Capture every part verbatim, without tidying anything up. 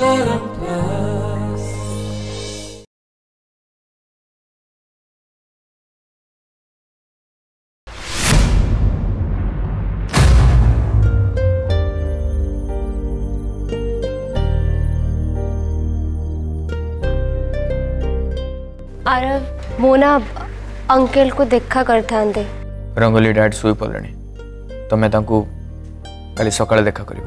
Tarang Plus. Aarav Mona uncle को देखा करता रंगोली डैड शुई पड़े तुम्हें तो कल सकाल देखा कर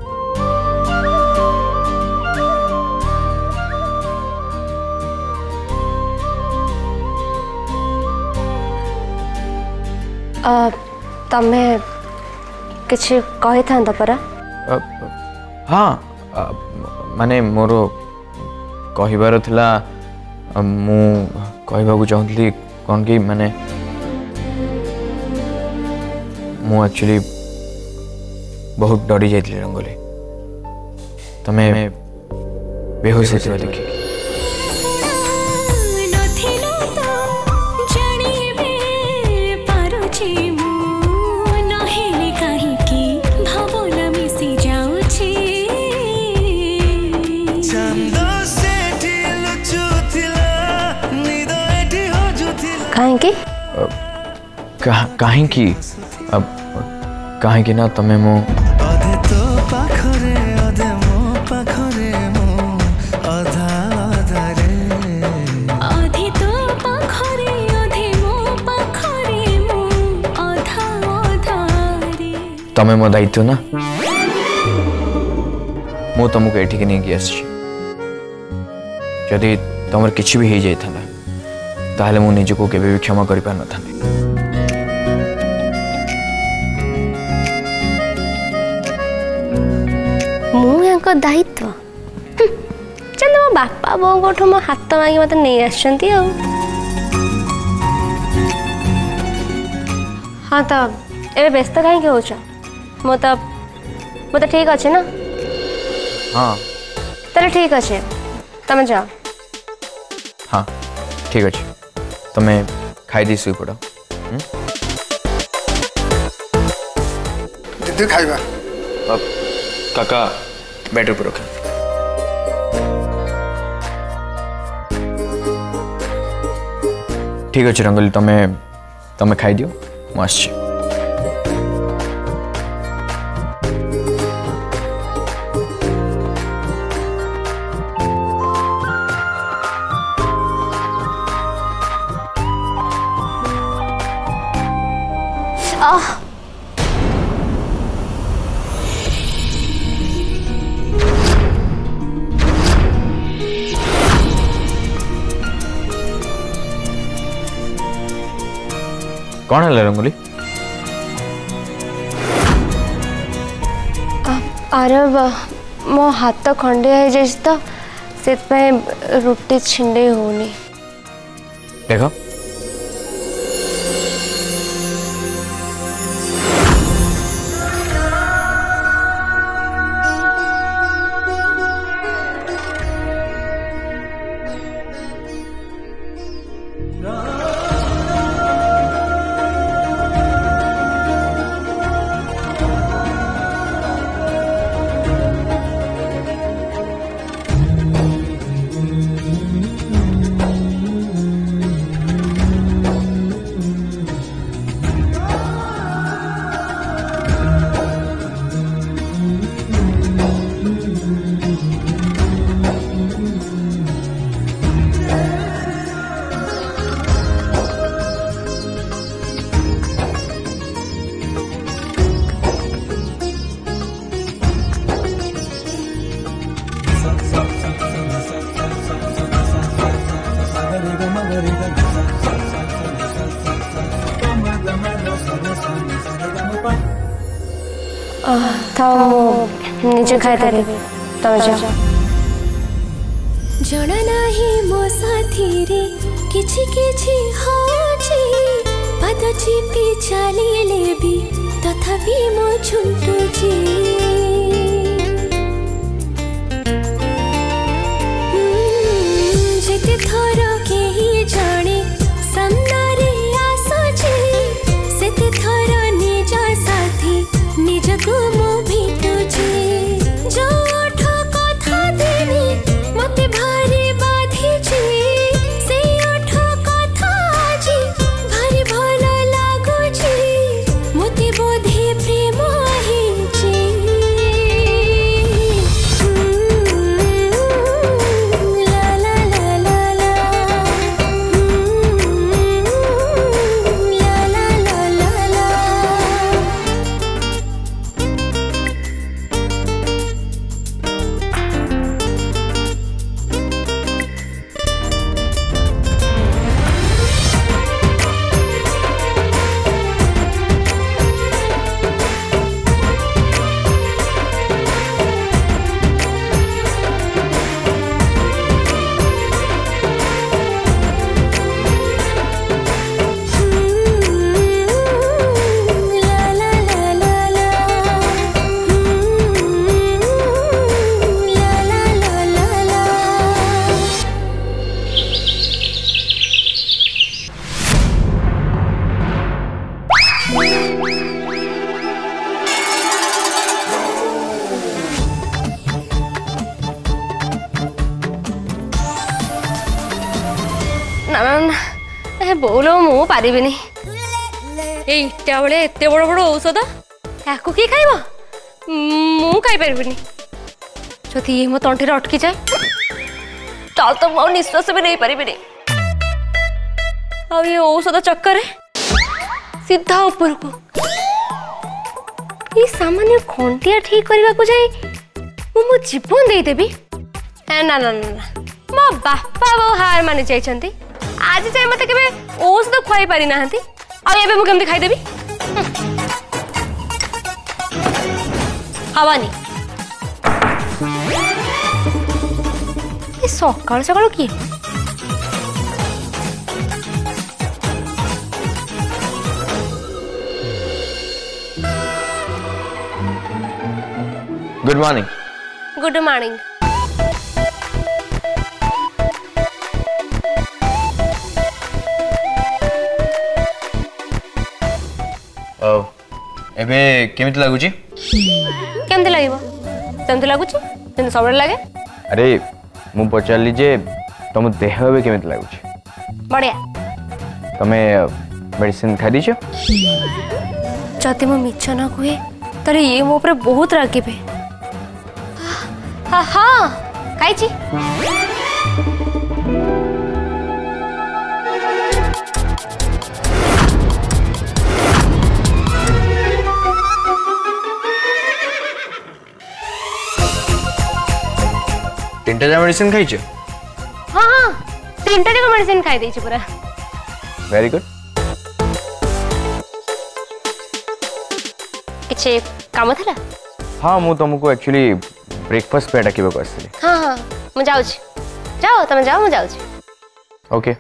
तमें किसी कही था परा हाँ माने मोर कहबार थिला मु कहबाकू चाहूँगी कौन कि माने मु एक्चुअली बहुत डरी जाइए रंगोली तमें बेहोश होता देखिए कहीं की अब कहीं की ना तमें मो तमें मो दायित्व ना मु तुमको एठिक नहीं कि आदि तुम कि भी हो जाता ताहले मु निज को केबे भी क्षमा कर पार न था दायित्व चंदा मो बापा बो को मो हाथ मांगी मत नहीं आछंती आ हाँ तो ए व्यस्त कहीं हो छ मो तो मो तो ठीक अछि ना हाँ तले ठीक अछि तमे जाओ हाँ ठीक अछि तमे खाइ दी सुई पड़ो दे दे खाइबा अब काका बेड पर रखा ठीक अच्छे रंगोली तुम्हें तुम्हें खाई दियो मस्त कौन है रंगोली आरव मो हाथ खंडिया है जैसे तो से रोटी छिंडे होनी देखो खाई तारे तो जाओ जणा नाही मो साथी रे किछि किछि होछि पद छिपी चलीले भी तथापि मो झुंटू जी जेते थोर के ही जाने सामना रे आसो जी सेते थोर निज साथी निज को मो भेटू जी जो ठोको था देनी। बोलो मु पारिबिनी ए इटा बळे एते बड़ बड़ औषध ताकू की खाइबो मु खाइ पारिबिनी जति ये मो तंठी रे अटकी जाय ताल तो मो निश्वास भी नहीं पारिबिनी आ ये औषध चक्कर है सीधा ऊपर को ये सामान्य खोंटिया ठीक करबा को जाय मु मो जीवन दे देबी ए ना ना ना मो बापा वो हार माने जाय छंती आज चाहे मत के औषध खुआई पारि ना आबे मु केमती खाई देबी हवानी ये सकाल सकाल की गुड मॉर्निंग गुड मॉर्निंग एबे केमित लागु छी केमित लागबो तंतु लागु छी तंतु सबरे लागे अरे मु पचाल ली जे तुम देह एबे केमित लागु छी बढ़िया तमे मेडिसिन खादी छ जति मु मिछ न कुए तरे ये मो ऊपर बहुत रागी पे हा हा खाई छी तीनटा जा मेडिसिन खाइछ हां हां तीनटा जा मेडिसिन खाइ दैछ पूरा वेरी गुड किछे काम थला हां मु तुमको एक्चुअली ब्रेकफास्ट पेडा केबो करसली हां हां मु जाउ छी जाओ तुम जाओ मु जाउ छी ओके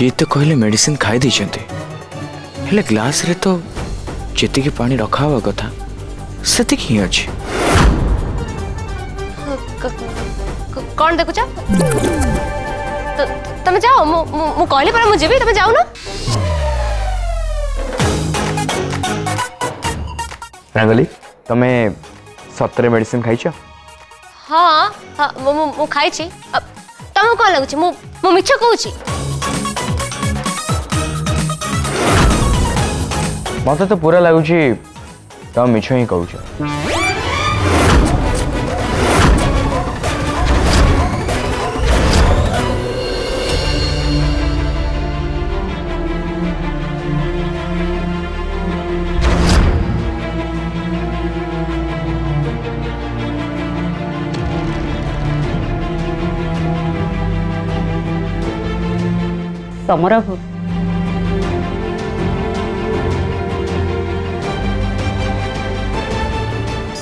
ये तो कहले मेडिसिन खाई दी हेले ग्लास रे तो जेती के पानी रखा हुआ कथा सेती ही अच्छे कौन देखु चा तो तमे जाओ मु मु कहले पर मुझे भी तमे जाओ ना रंगली तमे सतरे मेडिसिन खाई छ हां हां मु मु खाई छी तमे कोन लागु छी मु मु मिछ कहू छी मत तो पूरा लगुच तुम मिछ ही कह समरभ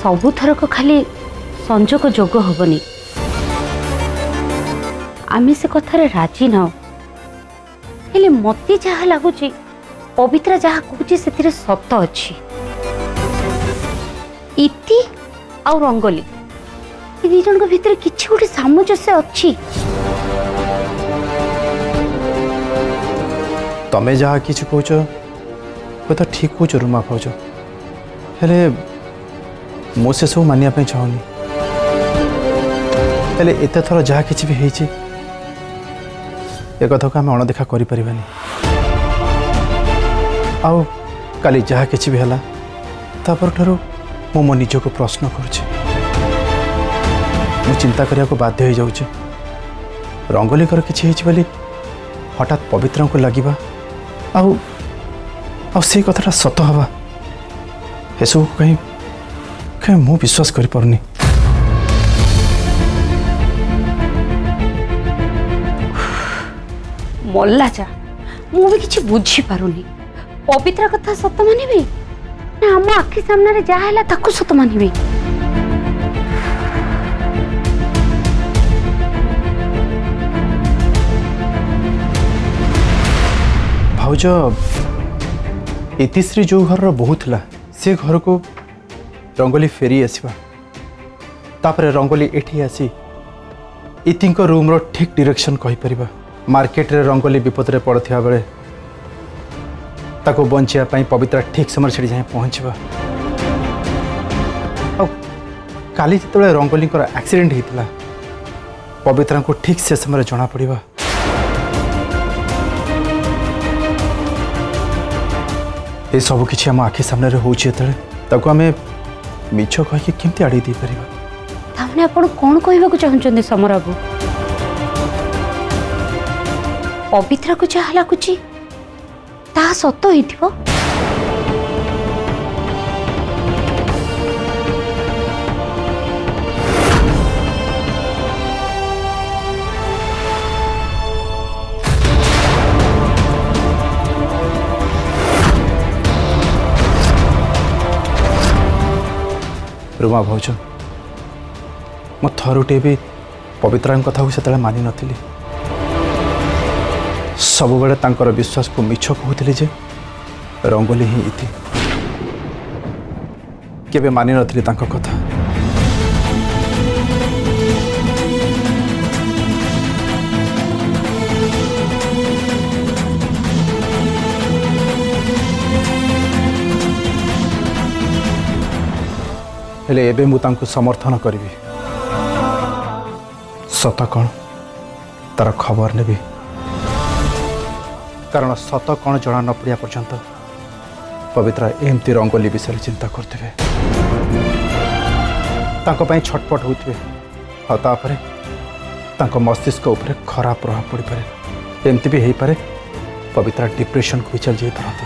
सबु थरक खाली संजोग जोग हेनी आम से कथार राजी ना हेले मत जहाँ लगुच पवित्रा जहाँ कहूँ से सत अच्छी इति आ रंगोली ये दी जन भर कि गोटे सामंजस्य अच्छी तमें जहाँ कि कह तो ठीक कौच रुमा कौच हेले मो से सब मानिया चाहूनी हेले एत थर जहाँ किसी भी एक कथा को आम अणदेखा करें आउ काली जहाँ किसी भी है तापर ठार मो मो निज को प्रश्न करुँचे चिंता करने को बाध्य हो जाऊे रंगोली कर किसी बोली हठात पवित्र को लगे आउ से कथाटा सत हवा ये सब कहीं मु विश्वास करी परनी मल्ला जा मु भी किछि बुझी पारुनी पवित्र कथा सत मानिबे ना हम आखि सामने रे जा हैला ताकू सत मानिबे भाउज इतिश्री जो घर बहुतला से घर को रंगोली फेरी आसवा तापर रंगोली एठी आसी इति रूम रो ठीक डायरेक्शन कहि परिबा। मार्केट रे रंगोली विपद रे पड़थिया बेले ताको बंचिया पई पवित्रा ठीक समय से जाय पहुँचवा। आ काली जिते रंगोली एक्सीडेंट होता पवित्रा को ठीक से समय जना पड़वा। ये सब किछि हम आखि सामने रे होछि एतले ताको हमें मिछो कहि केमति आड़ी दे परिबा। तामने आपण कोन कहिबा को चाहछन समर बाबू? पवित्रा को चाह लागुछि ता सत्य हिथिबो। रुमा भाज मो थरुटे भी पवित्रा कथा को से मानि नी सब बेले विश्वास को मिछ कहते जे रंगोली ही इति केबे मानि नी कथा। हेले एबे मु तांको समर्थन करी सत कौन तार खबर नेबी कारण सत कौन जना न पड़िया पर्यंत पवित्रा एमती रंगोली विषय चिंता करते छटपट होते तांको मस्तिष्क उपर खराब प्रभाव पड़ पाए एमती भी होपे पवित्रा डिप्रेशन को चल जाई पारती।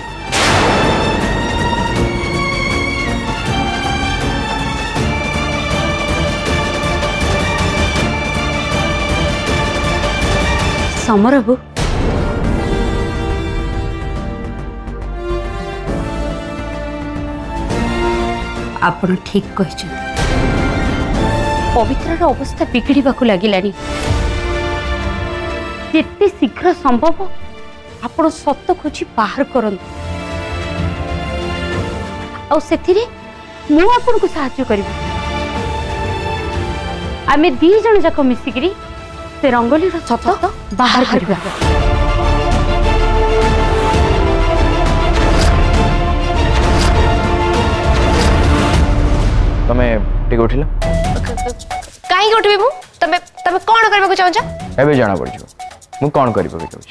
समर बाबू आप ठीक कहते पवित्रार अवस्था बिगड़ा लगलानी जिते शीघ्र संभव आप सत खोजी बाहर करी आपको साहय कर आम दिज जाक मिसिकी से रंगोली सत बाहर करवा। तमे ठीक उठिला काई उठबे मु तमे तमे कोन करबा को चाहौ छ एबे जाना पड़ जो मु कोन करबा को चाहौ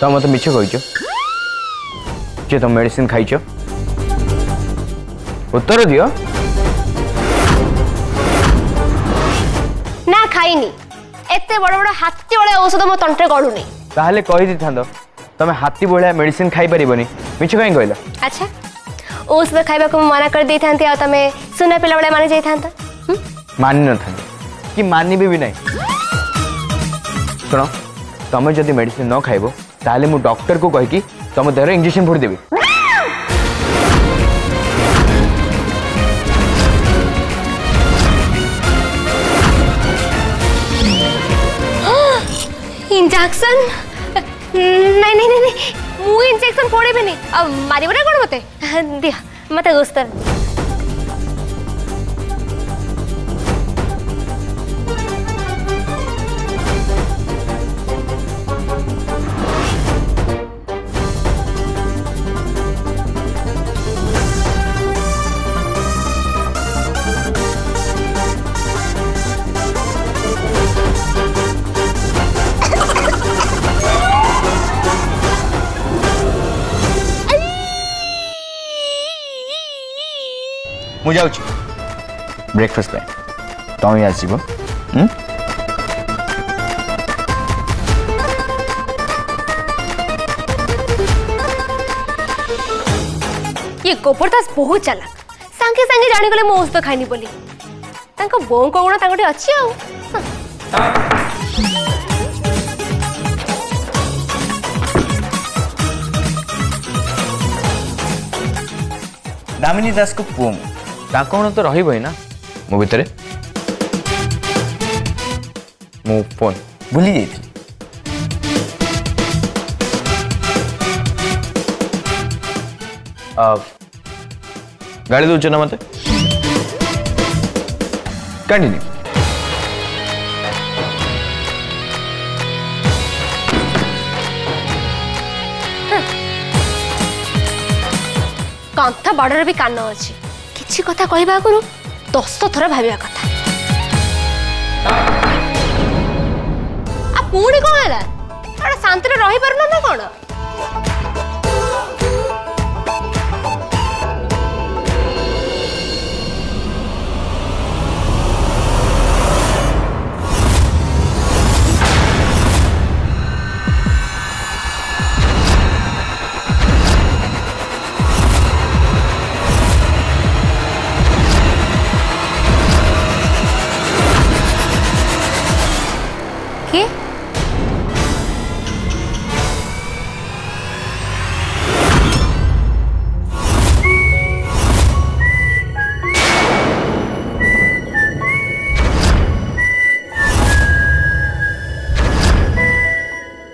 तो मत मिछ कह तुम मेडिसिन खाई उत्तर दियो ना खाईनी एते बड़ बड़ हाथी वाला औषध मो तंत्रे गडुनी ताहले कहि दि थांदो तमे हाथी वाला मेडिसिन खाई परिबोनी मिछ काई कहला। अच्छा औषध खाइबा को मना कर दे थांती आ तमे सुना पिला वाला माने जाई थांता मानि न थां कि मानि भी, भी नहीं सुनो तमे जदी मेडिसिन न खाइबो ताले मु डॉक्टर को कहि तुम देह इंजेक्शन फोड़ देवी। इंजेक्शन नहीं नहीं नहीं मु इंजेक्शन फोड़े भी नहीं अब मारिबो ना कोन मते दिया मते गोस्तर मु जाऊ ब्रेकफास्ट तुम ही आसब ये गोबरदास बहुत चालाक सा सांगे सांगे जानीगले मो औषध खाइनी बोली बों को गुण तांगटे अच्छी दामिनी दास को पुम ताकोण तो रही बई ना मो भीतर मो फोन भूली जाई गाड़ी दूच ना मत कंटिन्यू कंथ बड़र भी कान अच्छी किसी कथा कहवा आगु दस थर भाव कथा पुणी कौन है शांति रही पार ना कौन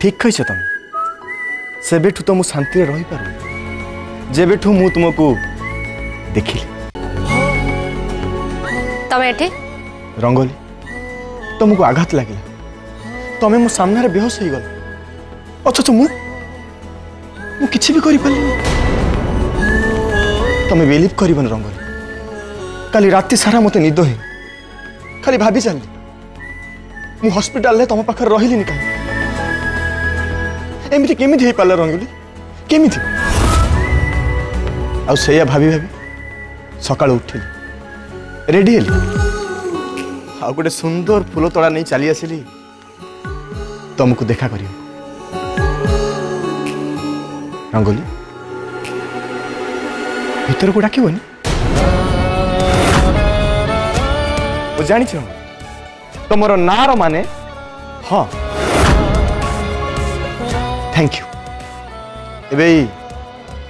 ठीक कही तुम से बेठू तो मुझे शांति रही पार जे बेठू मु तुमको देखिली तमे एठी रंगोली तुमको आघात लगे तमें मो सामने बेहोश हो गल अच्छा मु मु किछि भी करि पारली तमें बिलीव करबन रंगोली काली राती सारा मते निद हे खाली भाभी चली मु हॉस्पिटल ले तुम पाखर रहिली नि काई एमती केमी हो पार रंगोली केमी आया भाभी भाभी सका उठिली रेडी आ गोटे सुंदर फूल तोड़ा नहीं चली आसली तुमको देखा कर रंगोली भीतर को डाक जान तुम नार माने हाँ थैंक यू एबे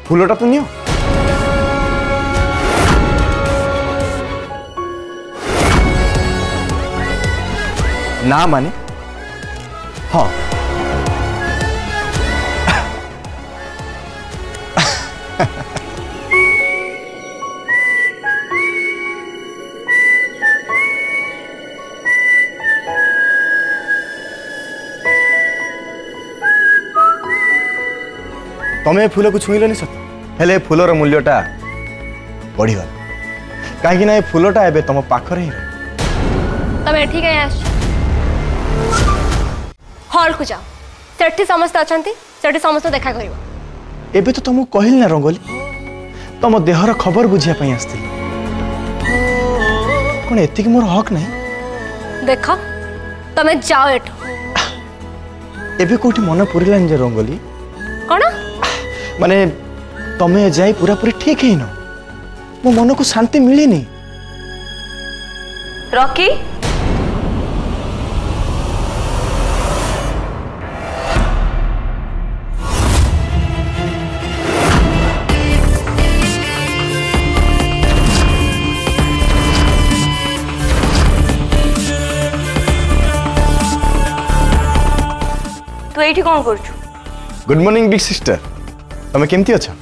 फूलटा तो नियो ना माने हाँ तुम्हें फूल को छुईलनी सत हेले फूलर मूल्यटा बढ़ीगल कहीं ना ये फूलटा एवं तुम पाखर ही तमें ठीक है हॉल को जाओ सेठी समस्त अच्छा सेठी समस्त देखा कर एवं तो तुमको कहली ना रंगोली तुम देहर खबर बुझापी आसती कौन एति मोर हक नहीं देख तमें जाओ एठ एवं कौटी मन पूरानी जे रंगोली कौन माने तमें जाए पूरा पूरी ठीक है न मो मन को शांति मिले नहीं रॉकी तू एठी कौन कर गुड मॉर्निंग बिग सिस्टर तुम्हें केमती अच्छा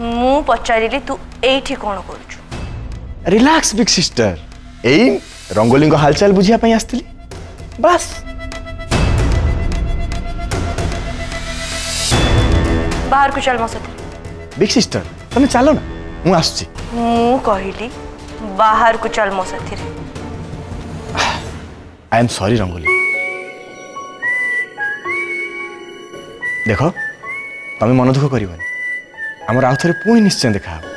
मु पचारिली तू एठी कोन करू रिलैक्स बिग सिस्टर एई रंगोली को हालचाल बुझिया पई आस्तिली बस बाहर को चल मसत बिग सिस्टर तुम्हें चलो ना मु आसुची मु कहिली बाहर को चल मसत रे आई एम सॉरी रंगोली देख तमें मन दुख कर आमर आउ थे पुणी निश्चय देखा।